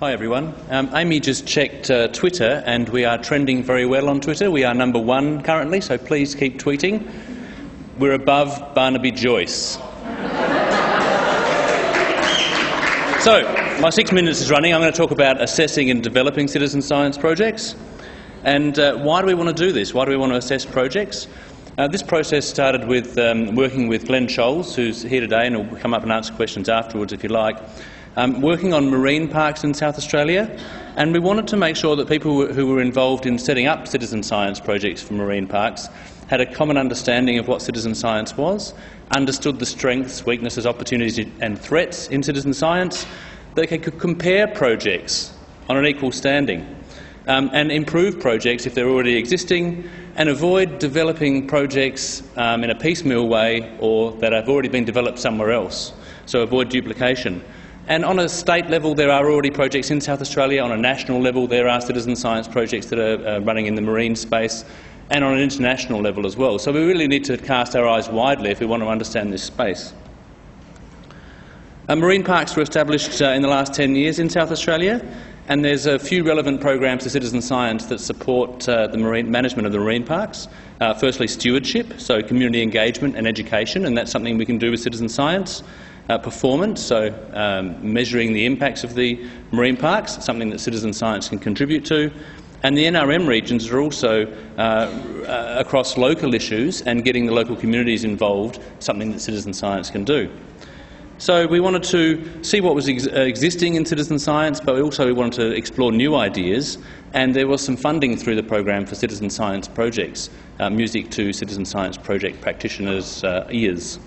Hi everyone. Amy just checked Twitter, and we are trending very well on Twitter. We are #1 currently, so please keep tweeting. We're above Barnaby Joyce. So, my 6 minutes is running. I'm going to talk about assessing and developing citizen science projects. And why do we want to do this? Why do we want to assess projects? This process started with working with Glenn Scholes, who's here today and will come up and answer questions afterwards if you like. Working on marine parks in South Australia, and we wanted to make sure that people who were involved in setting up citizen science projects for marine parks had a common understanding of what citizen science was, understood the strengths, weaknesses, opportunities and threats in citizen science, that they could compare projects on an equal standing and improve projects if they're already existing, and avoid developing projects in a piecemeal way or that have already been developed somewhere else, so avoid duplication. And on a state level, there are already projects in South Australia. On a national level, there are citizen science projects that are running in the marine space, and on an international level as well. So we really need to cast our eyes widely if we want to understand this space. Marine parks were established in the last 10 years in South Australia, and there's a few relevant programs to citizen science that support the marine management of the marine parks. Firstly, stewardship, so community engagement and education, and that's something we can do with citizen science. Performance, so measuring the impacts of the marine parks, something that citizen science can contribute to. And the NRM regions are also across local issues, and getting the local communities involved, something that citizen science can do. So we wanted to see what was existing in citizen science, but we wanted to explore new ideas, and there was some funding through the program for citizen science projects, music to citizen science project practitioners' ears.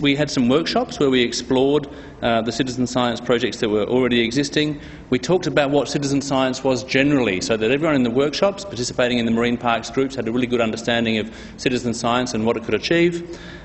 We had some workshops where we explored the citizen science projects that were already existing. We talked about what citizen science was generally, so that everyone in the workshops participating in the marine parks groups had a really good understanding of citizen science and what it could achieve.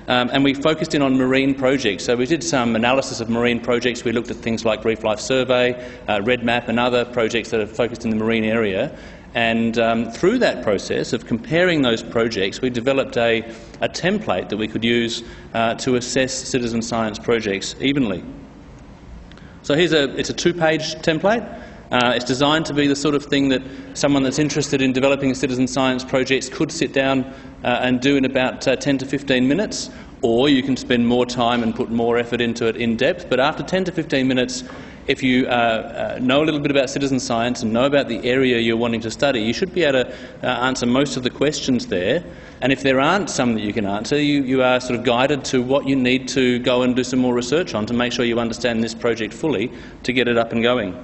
And we focused in on marine projects. So we did some analysis of marine projects. We looked at things like Reef Life Survey, Red Map and other projects that are focused in the marine area. And through that process of comparing those projects, we developed a template that we could use to assess citizen science projects evenly. So it's a two-page template. It's designed to be the sort of thing that someone that's interested in developing citizen science projects could sit down and do in about 10 to 15 minutes, or you can spend more time and put more effort into it in depth. But after 10 to 15 minutes, if you know a little bit about citizen science and know about the area you're wanting to study, you should be able to answer most of the questions there. And if there aren't some that you can answer, you are sort of guided to what you need to go and do some more research on to make sure you understand this project fully to get it up and going.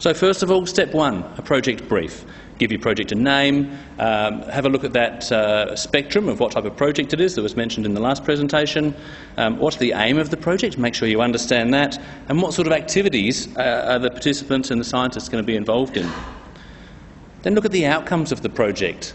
So first of all, step one, a project brief. Give your project a name, have a look at that spectrum of what type of project it is that was mentioned in the last presentation. What's the aim of the project? Make sure you understand that. And what sort of activities are the participants and the scientists going to be involved in? Then look at the outcomes of the project.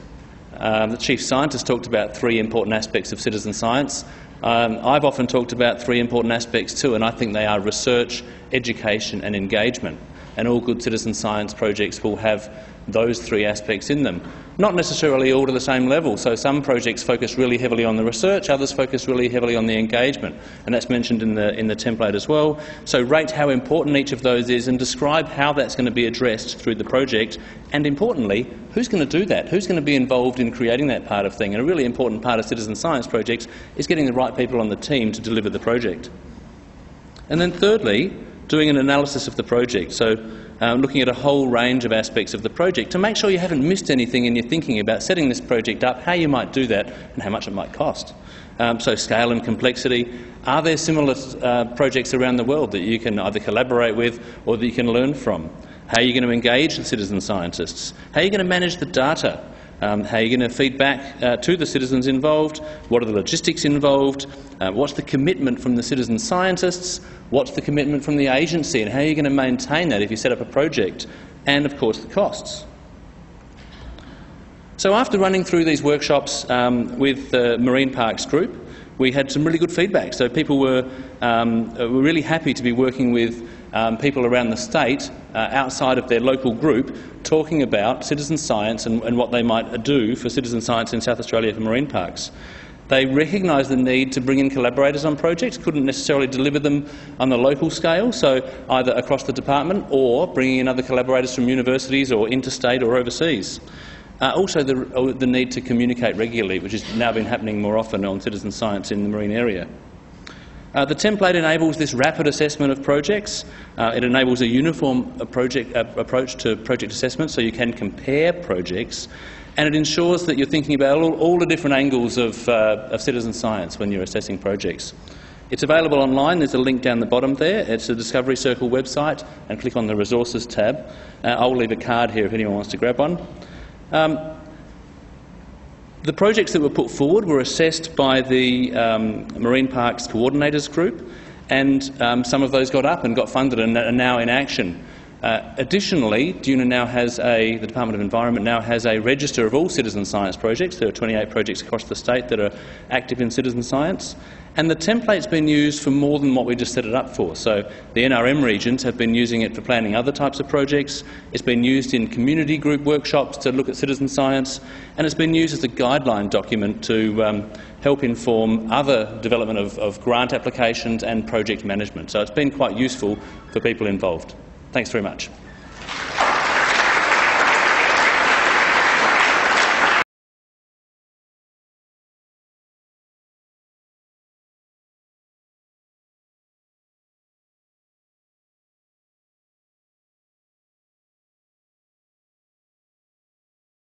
The chief scientist talked about 3 important aspects of citizen science. I've often talked about 3 important aspects too, and I think they are research, education and engagement. And all good citizen science projects will have those 3 aspects in them. Not necessarily all to the same level, so some projects focus really heavily on the research, others focus really heavily on the engagement, and that's mentioned in the template as well. So rate how important each of those is and describe how that's going to be addressed through the project, and importantly, who's going to do that? Who's going to be involved in creating that part of thing? And a really important part of citizen science projects is getting the right people on the team to deliver the project. And then thirdly, doing an analysis of the project, so looking at a whole range of aspects of the project to make sure you haven't missed anything in your thinking about setting this project up, how you might do that and how much it might cost. So scale and complexity. Are there similar projects around the world that you can either collaborate with or that you can learn from? How are you going to engage the citizen scientists? How are you going to manage the data? How are you going to feed back to the citizens involved? What are the logistics involved? What's the commitment from the citizen scientists? What's the commitment from the agency? And how are you going to maintain that if you set up a project? And, of course, the costs. So after running through these workshops with the Marine Parks group, we had some really good feedback. So people were really happy to be working with people around the state, outside of their local group, talking about citizen science and what they might do for citizen science in South Australia for marine parks. They recognised the need to bring in collaborators on projects, couldn't necessarily deliver them on the local scale, so either across the department or bringing in other collaborators from universities or interstate or overseas. Also the need to communicate regularly, which has now been happening more often on citizen science in the marine area. The template enables this rapid assessment of projects. It enables a uniform approach to project assessment, so you can compare projects, and it ensures that you're thinking about all the different angles of citizen science when you're assessing projects. It's available online. There's a link down the bottom there. It's the Discovery Circle website, and click on the Resources tab. I'll leave a card here if anyone wants to grab one. The projects that were put forward were assessed by the Marine Parks Coordinators Group, and some of those got up and got funded and are now in action. Additionally, DEWNR now has the Department of Environment now has a register of all citizen science projects. There are 28 projects across the state that are active in citizen science, and the template's been used for more than what we just set it up for. So the NRM regions have been using it for planning other types of projects. It's been used in community group workshops to look at citizen science, and it's been used as a guideline document to help inform other development of grant applications and project management. So it's been quite useful for people involved. Thanks very much.